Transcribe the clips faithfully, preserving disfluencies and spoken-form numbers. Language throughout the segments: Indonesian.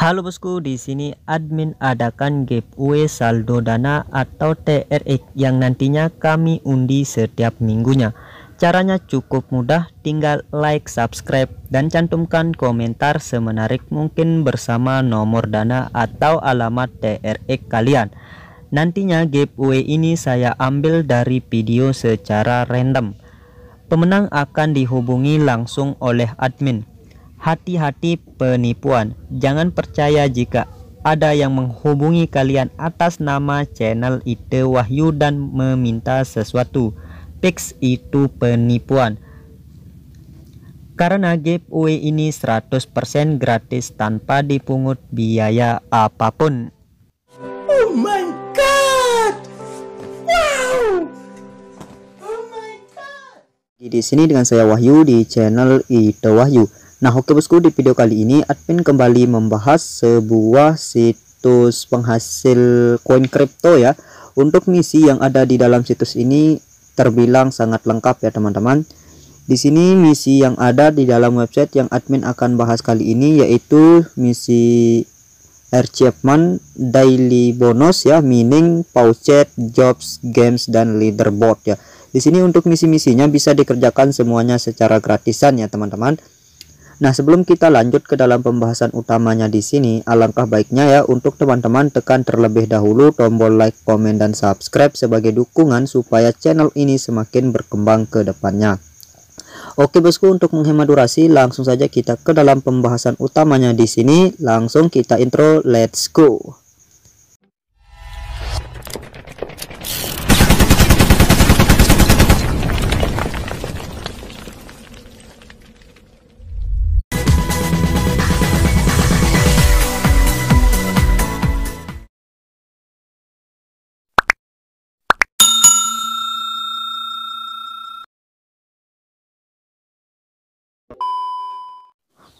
Halo bosku, di sini admin adakan giveaway saldo dana atau T R X yang nantinya kami undi setiap minggunya. Caranya cukup mudah, tinggal like, subscribe, dan cantumkan komentar semenarik mungkin bersama nomor dana atau alamat T R X kalian. Nantinya giveaway ini saya ambil dari video secara random. Pemenang akan dihubungi langsung oleh admin. Hati-hati penipuan, jangan percaya jika ada yang menghubungi kalian atas nama channel I T E Wahyu dan meminta sesuatu. Fix itu penipuan. Karena giveaway ini seratus persen gratis tanpa dipungut biaya apapun. Oh my god. Wow. Oh my god. Di sini dengan saya Wahyu di channel I T E Wahyu. Nah oke bosku, di video kali ini admin kembali membahas sebuah situs penghasil koin kripto ya. Untuk misi yang ada di dalam situs ini terbilang sangat lengkap ya teman-teman. Di sini misi yang ada di dalam website yang admin akan bahas kali ini yaitu misi achievement, daily bonus ya, mining, pouchet, jobs, games, dan leaderboard ya. Di sini untuk misi-misinya bisa dikerjakan semuanya secara gratisan ya teman-teman. Nah, sebelum kita lanjut ke dalam pembahasan utamanya di sini, alangkah baiknya ya untuk teman-teman tekan terlebih dahulu tombol like, komen, dan subscribe sebagai dukungan supaya channel ini semakin berkembang ke depannya. Oke bosku, untuk menghemat durasi, langsung saja kita ke dalam pembahasan utamanya di sini. Langsung kita intro, let's go.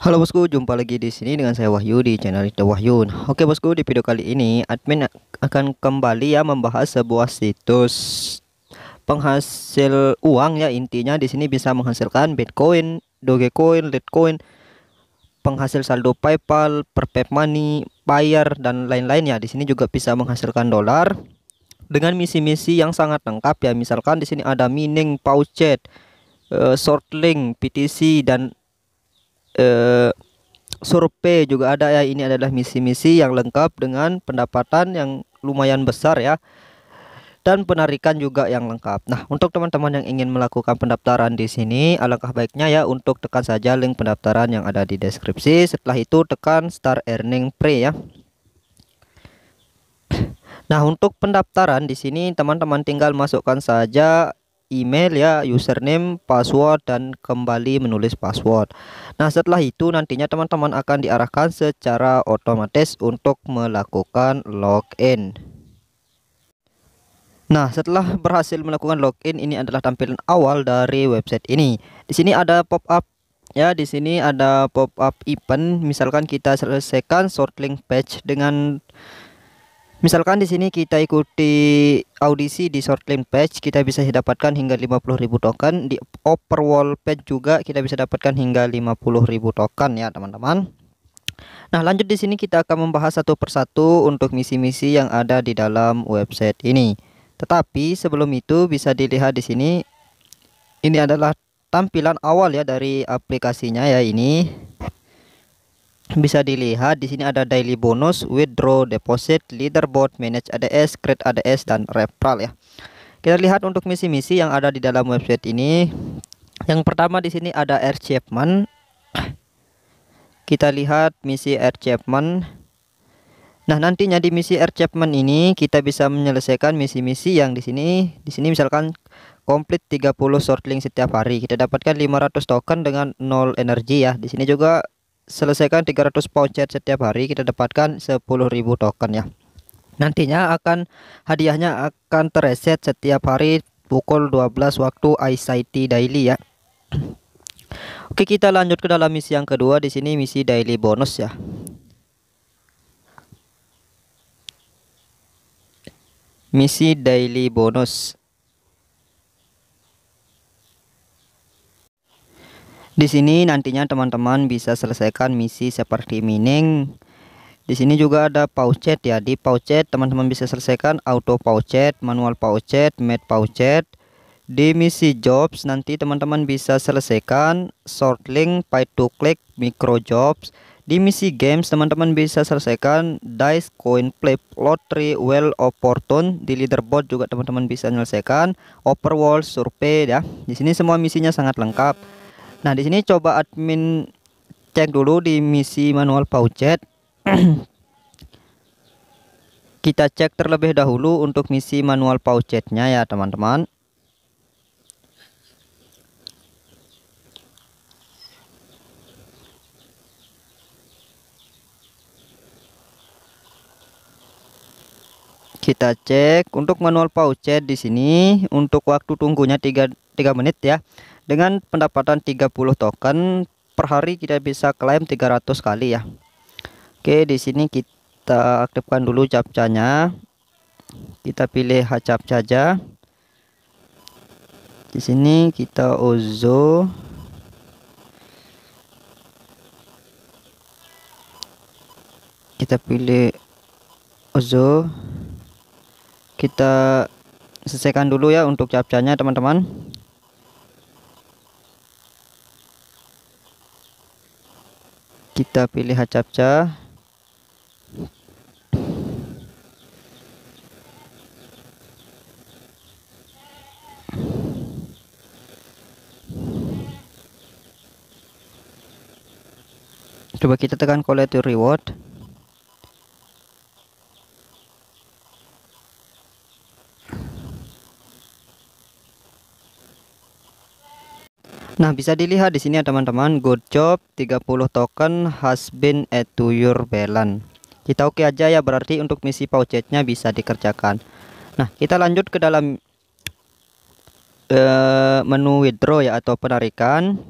Halo bosku, jumpa lagi di sini dengan saya Wahyu di channel I T E Wahyu. Oke bosku, di video kali ini admin akan kembali ya membahas sebuah situs penghasil uang ya. Intinya di sini bisa menghasilkan Bitcoin, Dogecoin, Litecoin, penghasil saldo PayPal, Perfect Money, Payeer, dan lain-lainnya. Di sini juga bisa menghasilkan dolar dengan misi-misi yang sangat lengkap ya. Misalkan di sini ada mining, pouchet, shortlink, B T C, dan Uh, survei juga ada ya. Ini adalah misi-misi yang lengkap dengan pendapatan yang lumayan besar ya, dan penarikan juga yang lengkap. Nah, untuk teman-teman yang ingin melakukan pendaftaran di sini, alangkah baiknya ya untuk tekan saja link pendaftaran yang ada di deskripsi. Setelah itu tekan start earning free ya. Nah, untuk pendaftaran di sini teman-teman tinggal masukkan saja email ya, username, password, dan kembali menulis password. Nah, setelah itu nantinya teman-teman akan diarahkan secara otomatis untuk melakukan login. Nah, setelah berhasil melakukan login, ini adalah tampilan awal dari website ini. Di sini ada pop up ya, di sini ada pop up event. Misalkan kita selesaikan shortlink page dengan misalkan di sini kita ikuti audisi di shortlink page, kita bisa dapatkan hingga lima puluh ribu token. Di overall page juga kita bisa dapatkan hingga lima puluh ribu token ya teman-teman. Nah, lanjut di sini kita akan membahas satu persatu untuk misi-misi yang ada di dalam website ini. Tetapi sebelum itu bisa dilihat di sini, ini adalah tampilan awal ya dari aplikasinya ya. Ini bisa dilihat di sini ada daily bonus, withdraw, deposit, leaderboard, manage A D S, create A D S, dan referral ya. Kita lihat untuk misi-misi yang ada di dalam website ini. Yang pertama di sini ada achievement. Kita lihat misi achievement. Nah, nantinya di misi achievement ini kita bisa menyelesaikan misi-misi yang di sini. Di sini misalkan complete tiga puluh shortlink setiap hari, kita dapatkan lima ratus token dengan nol energi ya. Di sini juga selesaikan tiga ratus pouchet setiap hari, kita dapatkan sepuluh ribu token ya. Nantinya akan hadiahnya akan tereset setiap hari pukul dua belas waktu I T E daily ya. Oke, kita lanjut ke dalam misi yang kedua. Di sini misi daily bonus ya. Misi daily bonus. Di sini nantinya teman-teman bisa selesaikan misi seperti mining, Di sini juga ada paucet ya. Di paucet teman-teman bisa selesaikan auto paucet, manual paucet, made paucet. Di misi jobs nanti teman-teman bisa selesaikan short link, pay to click, micro jobs. Di misi games teman-teman bisa selesaikan dice, coin flip, lottery, wheel of fortune. Di leaderboard juga teman-teman bisa menyelesaikan overworld, survei ya. Di sini semua misinya sangat lengkap. Nah, di sini coba admin cek dulu di misi manual paucet. Kita cek terlebih dahulu untuk misi manual paucetnya ya teman-teman. Kita cek untuk manual paucet di sini untuk waktu tunggunya tiga menit ya. Dengan pendapatan tiga puluh token per hari kita bisa klaim tiga ratus kali ya. Oke, di sini kita aktifkan dulu captchanya. Kita pilih hCaptcha aja. Di sini kita ozo. Kita pilih ozo. Kita selesaikan dulu ya untuk captchanya teman-teman. Kita pilih hCaptcha. Coba kita tekan collect your reward. Nah, bisa dilihat di sini ya teman-teman, good job tiga puluh token has been add to your balance. Kita oke aja ya, berarti untuk misi paucetnya bisa dikerjakan. Nah, kita lanjut ke dalam uh, menu withdraw ya atau penarikan.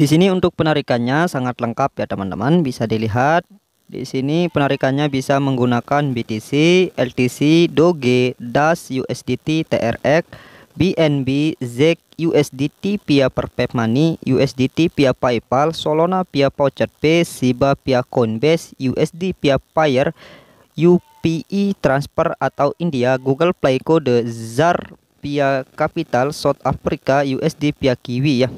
Di sini untuk penarikannya sangat lengkap ya teman-teman, bisa dilihat di sini penarikannya bisa menggunakan B T C, L T C, DOGE, DASH, U S D T, T R X, B N B, Z E C, U S D T via Perfect Money, U S D T via PayPal, Solana via Voucher Pay, Shiba via Coinbase, U S D via Payeer, U P I transfer atau India, Google Play kode Z A R via Capital, South Africa, U S D via Kiwi ya.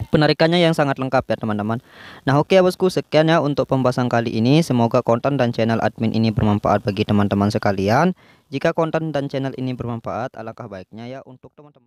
Penarikannya yang sangat lengkap ya teman-teman. Nah, oke ya bosku, sekian ya untuk pembahasan kali ini. Semoga konten dan channel admin ini bermanfaat bagi teman-teman sekalian. Jika konten dan channel ini bermanfaat, alangkah baiknya ya untuk teman-teman.